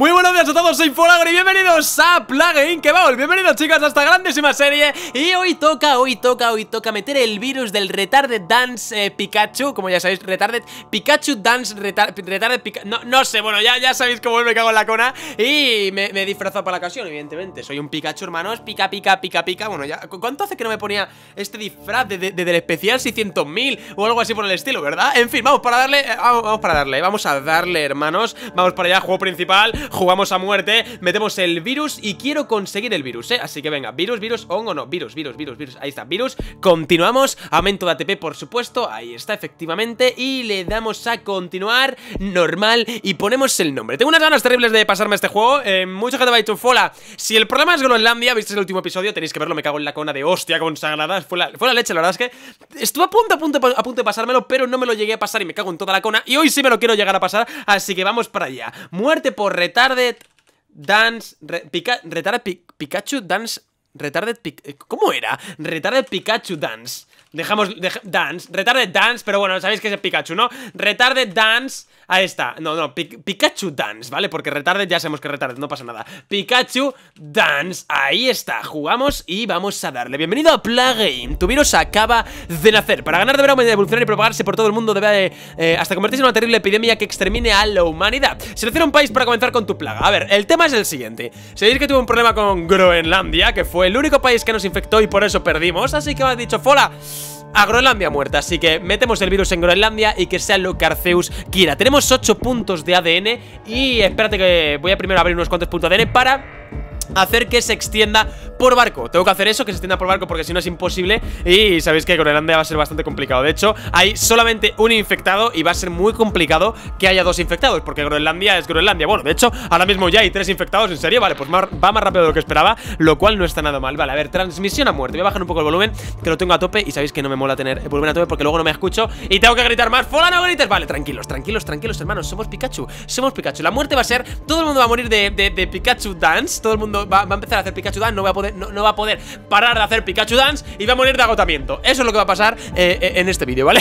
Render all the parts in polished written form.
Muy buenos días a todos, soy Folagor y bienvenidos a Plague Inc. Bienvenidos chicas a esta grandísima serie. Y hoy toca meter el virus del Retarded Dance Pikachu. Como ya sabéis, Retarded Pikachu Dance Retarded Pikachu, no sé, bueno, ya sabéis cómo me cago en la cona. Y me he disfrazado para la ocasión, evidentemente. Soy un Pikachu, hermanos, pica. Bueno, ya, ¿cuánto hace que no me ponía este disfraz del especial 600.000 o algo así por el estilo, verdad? En fin, vamos para darle, vamos a darle, hermanos. Vamos para allá, juego principal. Jugamos a muerte, metemos el virus y quiero conseguir el virus, así que venga, virus, hongo, no, virus, ahí está, virus, continuamos, aumento de ATP por supuesto, ahí está, efectivamente, y le damos a continuar, normal, y ponemos el nombre. Tengo unas ganas terribles de pasarme este juego, mucha gente me ha dicho, Fola, si el problema es Groenlandia, visteis el último episodio, tenéis que verlo, me cago en la cona de hostia consagrada, fue la leche, la verdad es que estuve a punto de pasármelo, pero no me lo llegué a pasar y me cago en toda la cona, y hoy sí me lo quiero llegar a pasar, así que vamos para allá, muerte por Retarded Dance Pikachu Dance Retarded ¿cómo era? Retarded Pikachu Dance. Retarded Dance, pero bueno, sabéis que es el Pikachu, ¿no? Retarded Dance, ahí está. No, Pikachu Dance, ¿vale? Porque Retarded ya sabemos que Retarded, no pasa nada. Pikachu Dance, ahí está. Jugamos y vamos a darle. Bienvenido a Plague Inc. Tu virus acaba de nacer. Para ganar deberá evolucionar y propagarse por todo el mundo, debe hasta convertirse en una terrible epidemia que extermine a la humanidad. Selecciona un país para comenzar con tu plaga. A ver, el tema es el siguiente. Sabéis que tuve un problema con Groenlandia, que fue el único país que nos infectó y por eso perdimos. Así que me has dicho, Fola, a Groenlandia muerta, así que metemos el virus en Groenlandia y que sea lo que Arceus quiera. Tenemos 8 puntos de ADN y espérate que voy a primero abrir unos cuantos puntos de ADN para hacer que se extienda por barco. Tengo que hacer eso, que se extienda por barco, porque si no es imposible. Y sabéis que Groenlandia va a ser bastante complicado. De hecho, hay solamente un infectado y va a ser muy complicado que haya dos infectados, porque Groenlandia es Groenlandia. Bueno, de hecho, ahora mismo ya hay 3 infectados, ¿en serio? Vale, pues va más rápido de lo que esperaba, lo cual no está nada mal. Vale, a ver, transmisión a muerte. Voy a bajar un poco el volumen, que lo tengo a tope. Y sabéis que no me mola tener el volumen a tope porque luego no me escucho y tengo que gritar más. ¡Fola, no grites! Vale, tranquilos, hermanos. Somos Pikachu. La muerte va a ser, todo el mundo va a morir de Pikachu Dance. Todo el mundo va a empezar a hacer Pikachu Dance, no va a poder parar de hacer Pikachu Dance y va a morir de agotamiento. Eso es lo que va a pasar en este vídeo, ¿vale?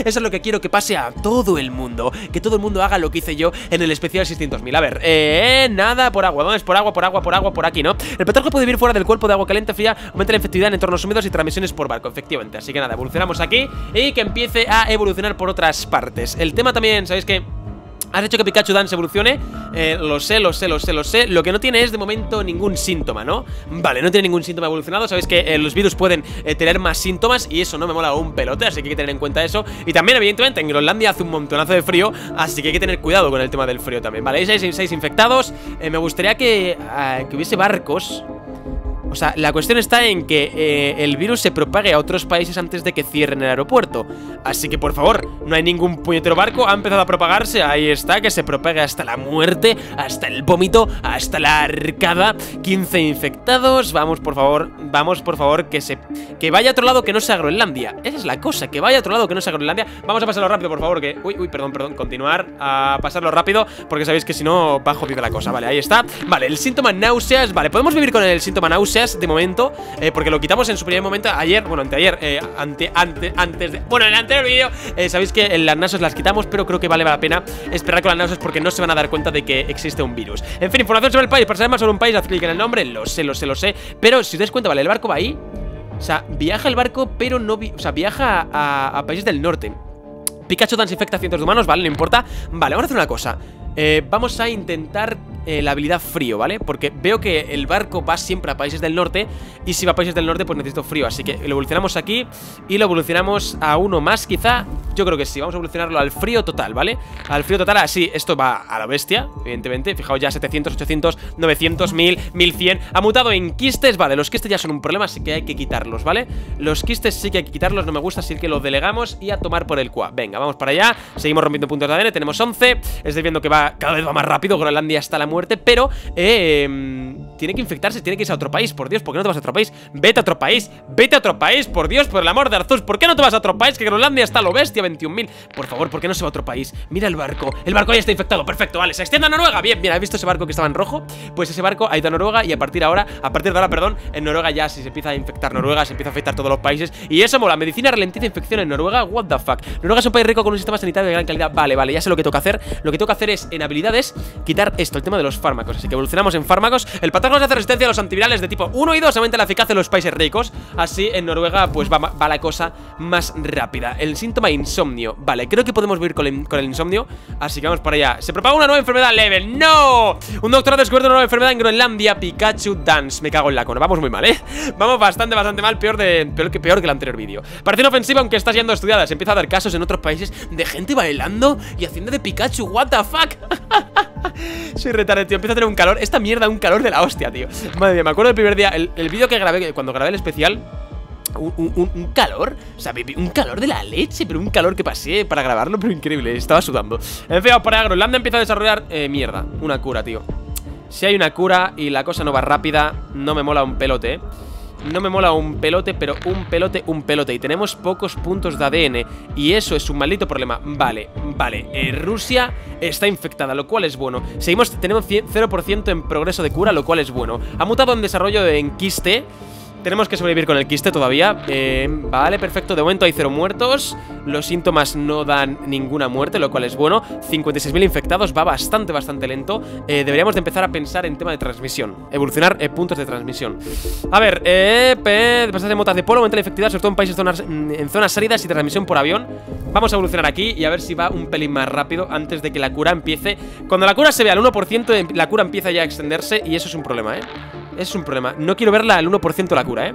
Eso es lo que quiero que pase a todo el mundo, que todo el mundo haga lo que hice yo en el especial 600.000. A ver, nada por agua, ¿dónde es? Por agua, por aquí, ¿no? El petróleo puede vivir fuera del cuerpo de agua caliente fría, aumenta la efectividad en entornos húmedos y transmisiones por barco, efectivamente. Así que nada, evolucionamos aquí y que empiece a evolucionar por otras partes. El tema también, ¿sabéis qué? Has hecho que Pikachu Dance evolucione, lo sé. Lo que no tiene es de momento ningún síntoma, ¿no? Vale, no tiene ningún síntoma evolucionado. Sabéis que los virus pueden tener más síntomas y eso no me mola un pelote, así que hay que tener en cuenta eso. Y también, evidentemente, en Groenlandia hace un montonazo de frío, así que hay que tener cuidado con el tema del frío también. Vale, hay 6 infectados. Me gustaría que hubiese barcos. O sea, la cuestión está en que el virus se propague a otros países antes de que cierren el aeropuerto. Así que, por favor, no hay ningún puñetero barco. Ha empezado a propagarse, ahí está, que se propague hasta la muerte, hasta el vómito, hasta la arcada. 15 infectados, vamos por favor, que vaya a otro lado que no sea Groenlandia. Esa es la cosa, que vaya a otro lado que no sea Groenlandia. Vamos a pasarlo rápido, por favor, que... Uy, perdón, continuar a pasarlo rápido, porque sabéis que si no va jodida la cosa. Vale, ahí está, vale, el síntoma náuseas. Vale, podemos vivir con el síntoma náuseas de momento, porque lo quitamos en su primer momento ayer, bueno, anteayer, bueno, en el anterior vídeo, sabéis que las náuseas las quitamos, pero creo que vale la pena esperar con las náuseas porque no se van a dar cuenta de que existe un virus. En fin, información sobre el país, para saber más sobre un país haz clic en el nombre, lo sé, pero si os dais cuenta, vale, el barco va ahí, o sea, viaja el barco, pero no, viaja a países del norte. Pikachu Dance infecta a cientos de humanos, vale, no importa. Vale, vamos a hacer una cosa. Vamos a intentar la habilidad frío, ¿vale? Porque veo que el barco va siempre a países del norte y si va a países del norte pues necesito frío. Así que lo evolucionamos aquí y lo evolucionamos a uno más quizá. Yo creo que sí, vamos a evolucionarlo al frío total, ¿vale? Al frío total, así, esto va a la bestia, evidentemente. Fijaos ya, 700, 800, 900, 1000, 1100. Ha mutado en quistes, vale, los quistes ya son un problema, así que hay que quitarlos, ¿vale? Los quistes sí que hay que quitarlos, no me gusta, así que los delegamos y a tomar por el cua. Venga, vamos para allá, seguimos rompiendo puntos de ADN, tenemos 11. Estáis viendo que cada vez va más rápido Groenlandia hasta la muerte, pero Tiene que infectarse, tiene que irse a otro país. Por Dios, ¿por qué no te vas a otro país? Vete a otro país, vete a otro país, por Dios, por el amor de Arceus. ¿Por qué no te vas a otro país? Que Groenlandia está a lo bestia, 21.000. Por favor, ¿por qué no se va a otro país? Mira el barco ya está infectado, perfecto, vale, se extiende a Noruega. Bien, bien, ¿has visto ese barco que estaba en rojo? Pues ese barco ha ido a Noruega y a partir de ahora, perdón, en Noruega ya se empieza a infectar Noruega, se empieza a afectar todos los países. Y eso mola, medicina ralentiza infección en Noruega, what the fuck. Noruega es un país rico con un sistema sanitario de gran calidad. Vale, vale, ya sé lo que toca hacer. Lo que toca hacer es, en habilidades, quitar esto, el tema de los fármacos. Así que evolucionamos en fármacos. El patógeno hace resistencia a los antivirales de tipo 1 y 2, aumenta la eficacia en los países ricos. Así en Noruega pues va la cosa más rápida. El síntoma insomnio, vale, creo que podemos vivir con el insomnio, así que vamos para allá. Se propaga una nueva enfermedad leve, ¡no! Un doctor ha descubierto una nueva enfermedad en Groenlandia, Pikachu Dance, me cago en la cona, vamos muy mal, ¿eh? Vamos bastante mal, peor que el anterior vídeo. Parece inofensiva aunque está siendo estudiada, se empieza a dar casos en otros países de gente bailando y haciendo de Pikachu, what the fuck. Soy retardado, tío, empiezo a tener un calor. Esta mierda, un calor de la hostia, tío. Madre mía, me acuerdo del primer día, el vídeo que grabé, cuando grabé el especial. Un calor, o sea, un calor de la leche, pero un calor que pasé para grabarlo, pero increíble, estaba sudando. En fin, para Groenlandia empieza a desarrollar, mierda, una cura, tío. Si hay una cura y la cosa no va rápida, no me mola un pelote, no me mola un pelote, pero un pelote. Y tenemos pocos puntos de ADN y eso es un maldito problema. Vale, vale, Rusia está infectada, lo cual es bueno. Seguimos, tenemos 0% en progreso de cura, lo cual es bueno. Ha mutado en desarrollo en quiste. Tenemos que sobrevivir con el quiste todavía. Vale, perfecto, de momento hay 0 muertos. Los síntomas no dan ninguna muerte, lo cual es bueno. 56.000 infectados, va bastante lento. Deberíamos de empezar a pensar en tema de transmisión. Evolucionar puntos de transmisión. A ver, pasar de motas de polo, aumenta la efectividad, sobre todo en países en zonas áridas y transmisión por avión. Vamos a evolucionar aquí y a ver si va un pelín más rápido antes de que la cura empiece. Cuando la cura se vea al 1%, la cura empieza ya a extenderse y eso es un problema, ¿eh? Es un problema, no quiero verla al 1% la cura, ¿eh?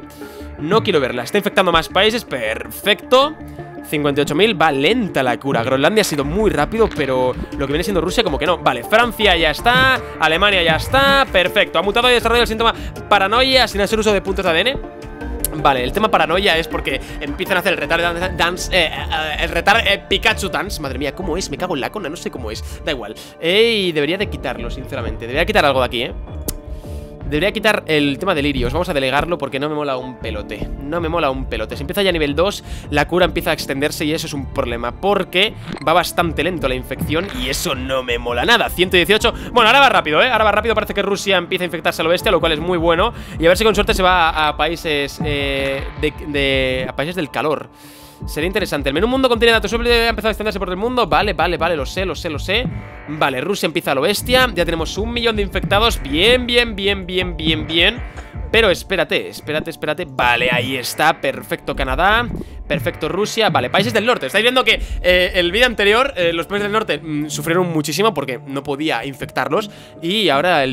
No quiero verla, está infectando más países, perfecto. 58.000, va lenta la cura. Groenlandia ha sido muy rápido, pero lo que viene siendo Rusia como que no. Vale, Francia ya está, Alemania ya está, perfecto. Ha mutado y desarrollado el síntoma paranoia sin hacer uso de puntos de ADN. Vale, el tema paranoia es porque empiezan a hacer el retar dance, Pikachu Dance. Madre mía, ¿cómo es? Me cago en la cona, no sé cómo es. Da igual, debería de quitarlo, sinceramente. Debería quitar algo de aquí, ¿eh? Debería quitar el tema de delirios, vamos a delegarlo porque no me mola un pelote. No me mola un pelote. Si empieza ya a nivel 2, la cura empieza a extenderse y eso es un problema porque va bastante lento la infección y eso no me mola nada. 118. Bueno, ahora va rápido, ¿eh? Ahora va rápido, parece que Rusia empieza a infectarse al oeste, lo cual es muy bueno. Y a ver si con suerte se va a países a países del calor. Sería interesante. El menú mundo contiene datos sobre ha empezado a extenderse por el mundo. Vale, vale, vale, lo sé. Vale, Rusia empieza a lo bestia. Ya tenemos 1.000.000 de infectados. Bien. Pero espérate. Vale, ahí está, perfecto Canadá, perfecto Rusia, vale, países del norte. Estáis viendo que el vídeo anterior los países del norte sufrieron muchísimo porque no podía infectarlos. Y ahora,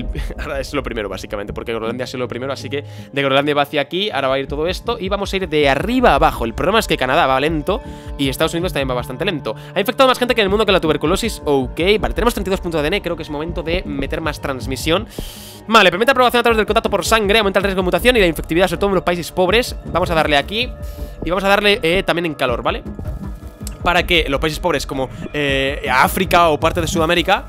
ahora es lo primero, básicamente, porque Groenlandia ha sido lo primero. Así que de Groenlandia va hacia aquí, ahora va a ir todo esto y vamos a ir de arriba a abajo. El problema es que Canadá va lento y Estados Unidos también va bastante lento. Ha infectado más gente que en el mundo que la tuberculosis, ok. Vale, tenemos 32 puntos de ADN, creo que es momento de meter más transmisión. Vale, permite la aprobación a través del contacto por sangre, aumenta el riesgo de mutación y la infectividad, sobre todo en los países pobres. Vamos a darle aquí y vamos a darle también en calor, ¿vale? Para que los países pobres como África o parte de Sudamérica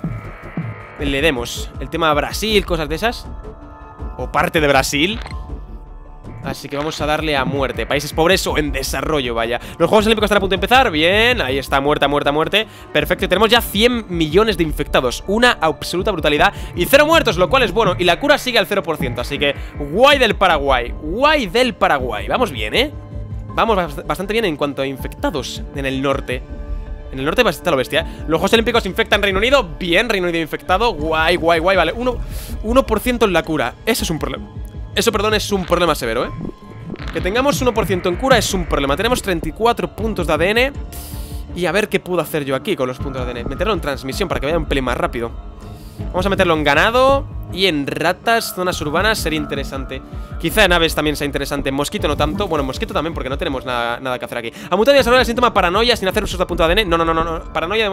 le demos el tema Brasil, cosas de esas. O parte de Brasil. Así que vamos a darle a muerte. Países pobres o en desarrollo, vaya. Los Juegos Olímpicos están a punto de empezar. Bien, ahí está, muerte. Perfecto, y tenemos ya 100 millones de infectados. Una absoluta brutalidad. Y 0 muertos, lo cual es bueno. Y la cura sigue al 0%, así que guay del Paraguay. Vamos bien, ¿eh? Vamos bastante bien en cuanto a infectados en el norte. En el norte está lo bestia, ¿eh? Los Juegos Olímpicos infectan Reino Unido. Bien, Reino Unido infectado. Guay, vale. 1% en la cura. Eso es un problema. Eso, perdón, es un problema severo, ¿eh? Que tengamos 1% en cura es un problema. Tenemos 34 puntos de ADN. Y a ver qué puedo hacer yo aquí con los puntos de ADN. Meterlo en transmisión para que vaya un pelín más rápido. Vamos a meterlo en ganado y en ratas, zonas urbanas, sería interesante. Quizá en aves también sea interesante. En mosquito no tanto, bueno, en mosquito también porque no tenemos nada que hacer aquí. Ha mutado y desarrollado el síntoma paranoia sin hacer uso de punto de ADN. No, paranoia de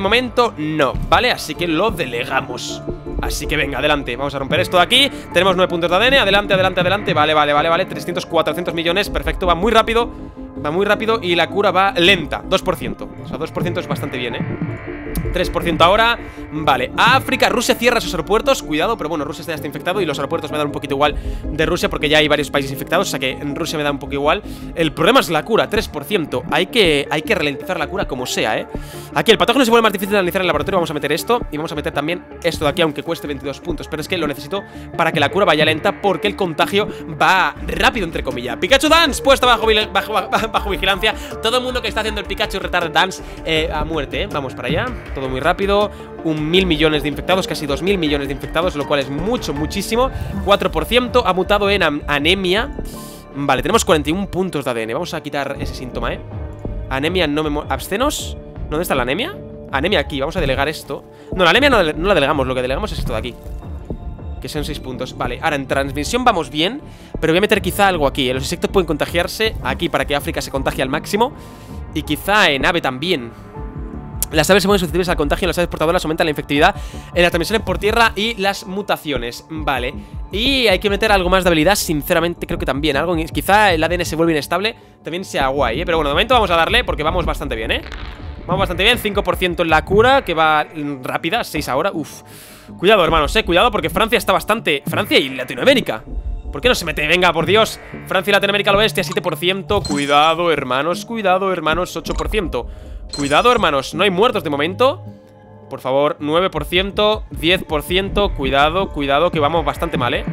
momento no. ¿Vale? Así que lo delegamos. Así que venga, adelante, vamos a romper esto de aquí. Tenemos 9 puntos de ADN, adelante. Vale, 300, 400 millones, perfecto, va muy rápido. Y la cura va lenta, 2%. O sea, 2% es bastante bien, ¿eh? 3% ahora. Vale, África, Rusia cierra sus aeropuertos. Cuidado, pero bueno, Rusia ya está infectado y los aeropuertos me dan un poquito igual de Rusia porque ya hay varios países infectados, o sea que en Rusia me da un poco igual. El problema es la cura, 3%. Hay que ralentizar la cura como sea, ¿eh? Aquí el patógeno se vuelve más difícil de analizar en el laboratorio. Vamos a meter esto y vamos a meter también esto de aquí, aunque cueste 22 puntos. Pero es que lo necesito para que la cura vaya lenta porque el contagio va rápido, entre comillas. Pikachu Dance, puesta bajo vigilancia. Todo el mundo que está haciendo el Pikachu Retard Dance a muerte, ¿eh? Vamos para allá. Todo muy rápido. 1.000 millones de infectados, casi 2.000 millones de infectados, lo cual es mucho, muchísimo. 4% ha mutado en anemia. Vale, tenemos 41 puntos de ADN. Vamos a quitar ese síntoma, ¿eh? Anemia no me... ¿Abstenos? ¿Dónde está la anemia? Anemia aquí, vamos a delegar esto. No, la anemia no la delegamos, lo que delegamos es esto de aquí, que son 6 puntos. Vale, ahora en transmisión vamos bien, pero voy a meter quizá algo aquí. Los insectos pueden contagiarse aquí para que África se contagie al máximo. Y quizá en ave también. Las aves se ponen susceptibles al contagio, las aves portadoras aumentan la infectividad en las transmisiones por tierra y las mutaciones. Vale, y hay que meter algo más de habilidad, sinceramente creo que también algo. Quizá el ADN se vuelve inestable, también sea guay, ¿eh? Pero bueno, de momento vamos a darle porque vamos bastante bien, ¿eh? Vamos bastante bien, 5% en la cura, que va rápida, 6 ahora, uff. Cuidado, hermanos, cuidado porque Francia está bastante... Francia y Latinoamérica. ¿Por qué no se mete? Venga, por Dios. Francia y Latinoamérica lo bestia, 7%. Cuidado, hermanos, 8%. Cuidado, hermanos, no hay muertos de momento. Por favor, 9%, 10%. Cuidado, que vamos bastante mal, ¿eh?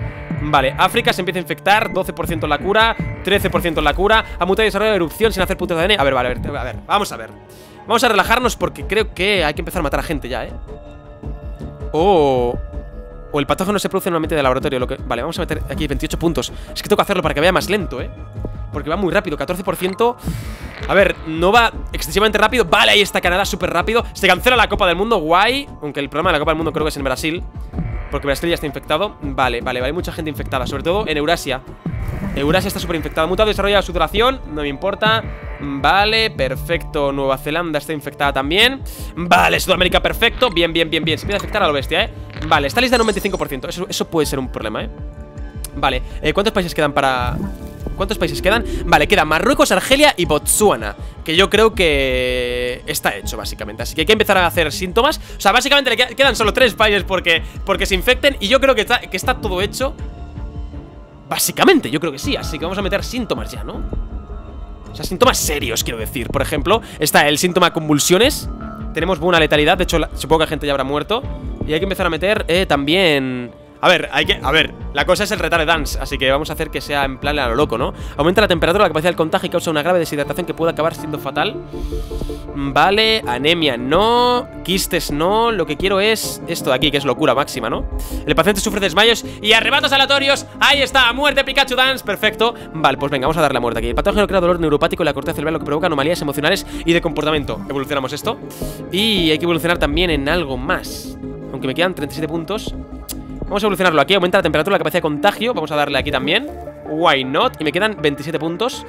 Vale, África se empieza a infectar, 12% en la cura, 13% en la cura. Ha mutado y desarrollado erupción sin hacer puntos de ADN. A ver, vale, a ver, vamos a ver. Vamos a relajarnos porque creo que hay que empezar a matar a gente ya, ¿eh? O el patógeno se produce en un ambiente de laboratorio, lo que... Vale, vamos a meter aquí 28 puntos. Es que tengo que hacerlo para que vaya más lento, ¿eh? Porque va muy rápido, 14%. A ver, no va excesivamente rápido. Vale, ahí está Canadá, súper rápido. Se cancela la Copa del Mundo, guay. Aunque el problema de la Copa del Mundo creo que es en Brasil, porque Brasil ya está infectado. Vale, hay mucha gente infectada, sobre todo en Eurasia. Eurasia está súper infectada. Mutado, desarrolla sudoración, no me importa. Vale, perfecto. Nueva Zelanda está infectada también. Vale, Sudamérica, perfecto. Bien. Se empieza a infectar a lo bestia, ¿eh? Vale, está lista en un 25%. Eso puede ser un problema, ¿eh? Vale, ¿cuántos países quedan para...? ¿Cuántos países quedan? Vale, queda Marruecos, Argelia y Botsuana, que yo creo que está hecho, básicamente. Así que hay que empezar a hacer síntomas. O sea, básicamente le quedan solo 3 países porque se infecten. Y yo creo que está todo hecho. Básicamente, yo creo que sí. Así que vamos a meter síntomas ya, ¿no? O sea, síntomas serios, quiero decir. Por ejemplo, está el síntoma convulsiones. Tenemos buena letalidad. De hecho, supongo que la gente ya habrá muerto. Y hay que empezar a meter también... A ver, la cosa es el Retard Dance, así que vamos a hacer que sea en plan a lo loco, ¿no? Aumenta la temperatura, la capacidad del contagio y causa una grave deshidratación que puede acabar siendo fatal. Vale, anemia no, quistes no, lo que quiero es esto de aquí, que es locura máxima, ¿no? El paciente sufre desmayos y arrebatos aleatorios. Ahí está, muerte Pikachu Dance, perfecto. Vale, pues venga, vamos a darle la muerte aquí. El patógeno crea dolor neuropático en la corteza cerebral, lo que provoca anomalías emocionales y de comportamiento. Evolucionamos esto. Y hay que evolucionar también en algo más, aunque me quedan 37 puntos. Vamos a evolucionarlo aquí, aumenta la temperatura, la capacidad de contagio. Vamos a darle aquí también, why not. Y me quedan 27 puntos,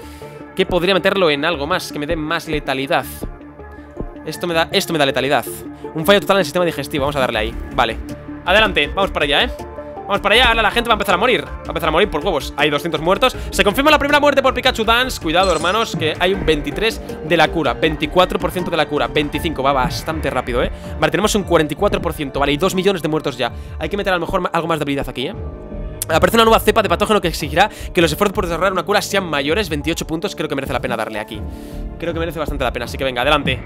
que podría meterlo en algo más, que me dé más letalidad. Esto me da letalidad. Un fallo total en el sistema digestivo, vamos a darle ahí. Vale, adelante, vamos para allá, ¿eh? Vamos para allá, ahora la gente va a empezar a morir. Va a empezar a morir por huevos, hay 200 muertos. Se confirma la primera muerte por Pikachu Dance. Cuidado, hermanos, que hay un 23 de la cura, 24% de la cura, 25, va bastante rápido, ¿eh? Vale, tenemos un 44%, vale, y 2 millones de muertos ya. Hay que meter a lo mejor algo más de habilidad aquí, ¿eh? Aparece una nueva cepa de patógeno que exigirá que los esfuerzos por desarrollar una cura sean mayores, 28 puntos, creo que merece la pena darle aquí. Creo que merece bastante la pena, así que venga, adelante.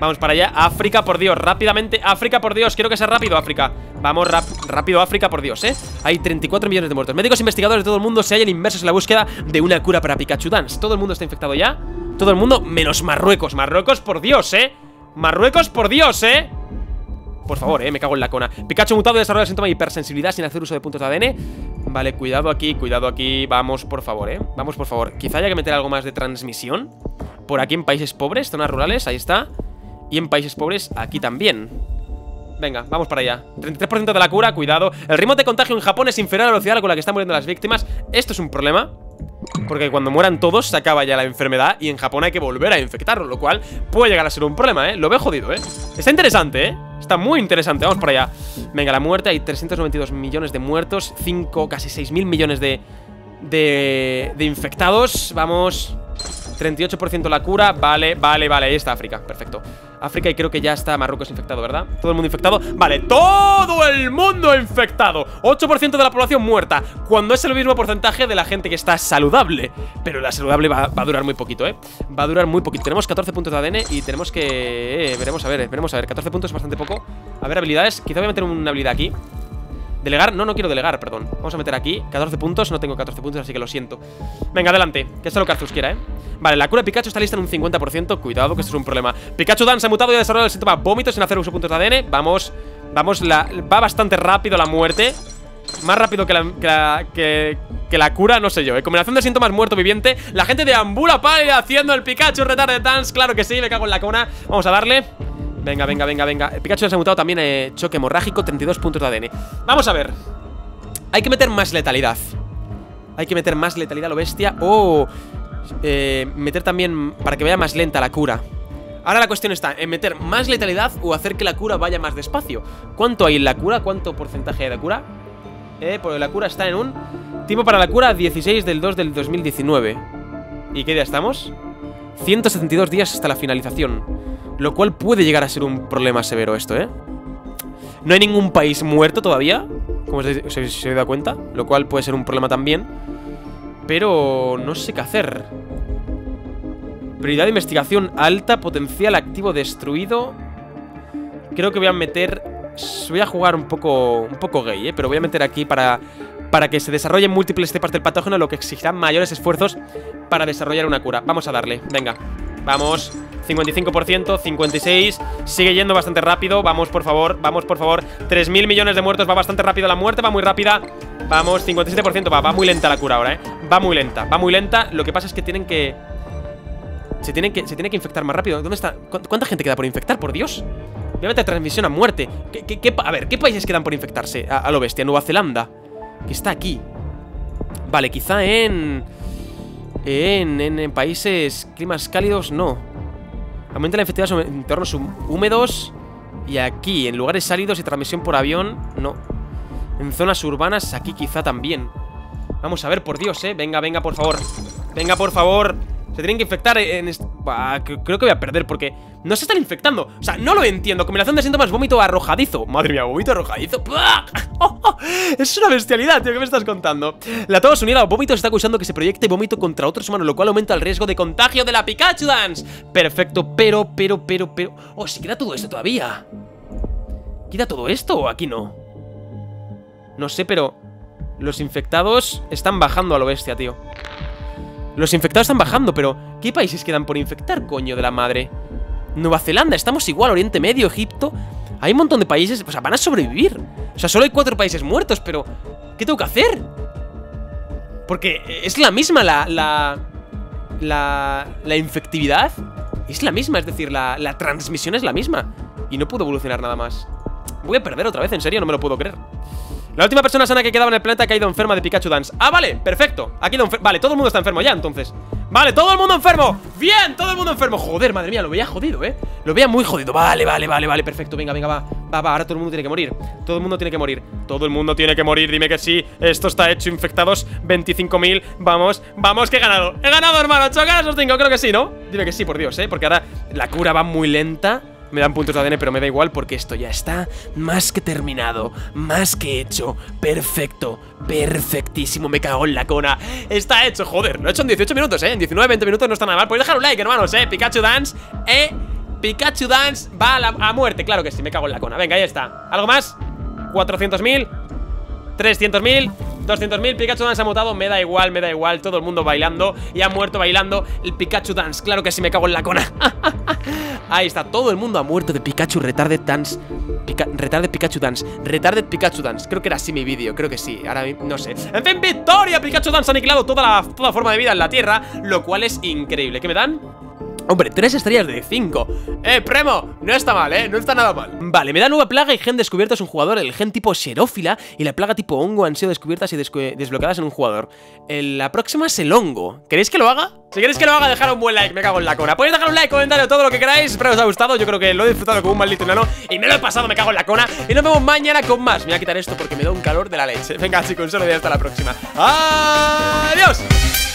Vamos para allá, África, por Dios, rápidamente. África, por Dios, quiero que sea rápido, África. Vamos, rápido, África, por Dios, ¿eh? Hay 34 millones de muertos. Médicos e investigadores de todo el mundo se hallan inmersos en la búsqueda de una cura para Pikachu Dance. Todo el mundo está infectado ya. Todo el mundo, menos Marruecos. Marruecos, por Dios, ¿eh? Marruecos, por Dios, ¿eh? Por favor, me cago en la cona. Pikachu mutado desarrolla el síntoma de hipersensibilidad sin hacer uso de puntos de ADN. Vale, cuidado aquí. Vamos, por favor, ¿eh? Vamos, por favor. Quizá haya que meter algo más de transmisión. Por aquí en países pobres, zonas rurales, ahí está. Y en países pobres, aquí también. Venga, vamos para allá. 33% de la cura, cuidado. El ritmo de contagio en Japón es inferior a la velocidad con la que están muriendo las víctimas. Esto es un problema, porque cuando mueran todos se acaba ya la enfermedad y en Japón hay que volver a infectarlo, lo cual puede llegar a ser un problema, ¿eh? Lo veo jodido, ¿eh? Está interesante, ¿eh? Está muy interesante, vamos para allá. Venga, la muerte, hay 392 millones de muertos, 5, casi 6.000 millones de infectados. Vamos... 38% la cura. Vale, vale, vale, ahí está África, perfecto. África, y creo que ya está Marruecos infectado, ¿verdad? Todo el mundo infectado, vale, todo el mundo infectado, 8% de la población muerta, cuando es el mismo porcentaje de la gente que está saludable. Pero la saludable va a durar muy poquito, ¿eh? Va a durar muy poquito, tenemos 14 puntos de ADN y tenemos que... veremos a ver, 14 puntos es bastante poco. A ver, habilidades, quizá voy a meter una habilidad aquí. Delegar, no quiero delegar, perdón. Vamos a meter aquí, 14 puntos, no tengo 14 puntos, así que lo siento. Venga, adelante, que esto es lo que Arceus quiera, ¿eh? Vale, la cura de Pikachu está lista en un 50%. Cuidado, que esto es un problema. Pikachu Dan se ha mutado y ha desarrollado el síntoma vómito sin hacer uso de puntos de ADN. Vamos, vamos, va bastante rápido la muerte. Más rápido que la cura, no sé yo, ¿eh? Combinación de síntomas muerto viviente. La gente deambula pálida haciendo el Pikachu Retarded Dance. Claro que sí, me cago en la cona. Vamos a darle. Venga, venga, venga, venga. El Pikachu se ha mutado también, choque hemorrágico, 32 puntos de ADN. Vamos a ver. Hay que meter más letalidad. Hay que meter más letalidad, lo bestia. Oh, meter también para que vaya más lenta la cura. Ahora la cuestión está en meter más letalidad o hacer que la cura vaya más despacio. ¿Cuánto hay en la cura? ¿Cuánto porcentaje hay de cura? Porque la cura está en un... Tiempo para la cura, 16 del 2 del 2019. ¿Y qué día estamos? 172 días hasta la finalización. Lo cual puede llegar a ser un problema severo esto, ¿eh? No hay ningún país muerto todavía, como os habéis dado cuenta, lo cual puede ser un problema también. Pero no sé qué hacer. Prioridad de investigación alta, potencial activo destruido. Creo que voy a meter... Voy a jugar un poco gay, ¿eh? Pero voy a meter aquí para que se desarrollen múltiples cepas del patógeno, lo que exigirá mayores esfuerzos para desarrollar una cura. Vamos a darle, venga. Vamos... 55%, 56%, sigue yendo bastante rápido, vamos por favor, vamos por favor. 3.000 millones de muertos, va bastante rápido la muerte, va muy rápida. Vamos, 57%, va muy lenta la cura ahora, va muy lenta, lo que pasa es que tienen que... Se tiene que infectar más rápido. ¿Dónde está? ¿Cuánta gente queda por infectar, por Dios? Voy a meter transmisión a muerte. A ver, ¿qué países quedan por infectarse? A lo bestia, Nueva Zelanda, que está aquí. Vale, quizá en países, climas cálidos, no. Aumenta la infectividad en entornos húmedos. Y aquí, en lugares sálidos y transmisión por avión, no. En zonas urbanas, aquí quizá también. Vamos a ver, por Dios, venga, venga, por favor. Venga, por favor. Se tienen que infectar en... creo que voy a perder porque no se están infectando. O sea, no lo entiendo. Combinación de síntomas, vómito arrojadizo. Madre mía, vómito arrojadizo. Es una bestialidad, tío. ¿Qué me estás contando? La Estados Unidos, vómito, está acusando que se proyecte vómito contra otros humanos, lo cual aumenta el riesgo de contagio de la Pikachu Dance. Perfecto, pero... Oh, si queda todo esto todavía. ¿Queda todo esto o aquí no? No sé, pero... Los infectados están bajando a lo bestia, tío. Los infectados están bajando, pero ¿qué países quedan por infectar, coño de la madre? Nueva Zelanda, estamos igual, Oriente Medio, Egipto. Hay un montón de países, o sea, van a sobrevivir. O sea, solo hay 4 países muertos, pero ¿qué tengo que hacer? Porque es la misma la infectividad. Es la misma, es decir, la transmisión es la misma. Y no puedo evolucionar nada más. Voy a perder otra vez, en serio, no me lo puedo creer. La última persona sana que quedaba en el planeta ha caído enferma de Pikachu Dance. Ah, vale, perfecto. Ha quedado enferma. Vale, todo el mundo está enfermo ya, entonces. Vale, todo el mundo enfermo. Bien, todo el mundo enfermo. Joder, madre mía, lo veía jodido, Lo veía muy jodido. Vale, vale, vale, vale, perfecto. Venga, venga, va. Va, ahora todo el mundo tiene que morir. Todo el mundo tiene que morir. Todo el mundo tiene que morir, dime que sí. Esto está hecho, infectados, 25.000. Vamos, vamos, que he ganado. He ganado, hermano. 8 ganas los tengo, creo que sí, ¿no? Dime que sí, por Dios, porque ahora la cura va muy lenta. Me dan puntos de ADN, pero me da igual porque esto ya está más que terminado, más que hecho, perfecto, perfectísimo, me cago en la cona. Está hecho, joder, lo he hecho en 18 minutos, en 19, 20 minutos no está nada mal. Podéis dejar un like, hermanos, Pikachu Dance, Pikachu Dance va a muerte, claro que sí, me cago en la cona. Venga, ahí está, ¿algo más? 400.000, 300.000, 200.000, Pikachu Dance ha mutado, me da igual, todo el mundo bailando y ha muerto bailando el Pikachu Dance, claro que sí, me cago en la cona. Ahí está, todo el mundo ha muerto de Pikachu Retarded Dance. Retarded Pikachu Dance, Retarded Pikachu Dance. Creo que era así mi vídeo, creo que sí, ahora no sé. En fin, victoria, Pikachu Dance ha aniquilado toda forma de vida en la Tierra, lo cual es increíble. ¿Qué me dan? Hombre, 3 estrellas de 5. Premo, no está mal, no está nada mal. Vale, me da nueva plaga y gen descubierta es un jugador. El gen tipo xerófila y la plaga tipo hongo han sido descubiertas y desbloqueadas en un jugador. La próxima es el hongo. ¿Queréis que lo haga? Si queréis que lo haga, dejad un buen like, me cago en la cona. Podéis dejar un like, comentario, todo lo que queráis. Espero que os haya gustado, yo creo que lo he disfrutado como un maldito enano. Y me lo he pasado, me cago en la cona. Y nos vemos mañana con más. Me voy a quitar esto porque me da un calor de la leche. Venga chicos, un saludo y hasta la próxima. Adiós.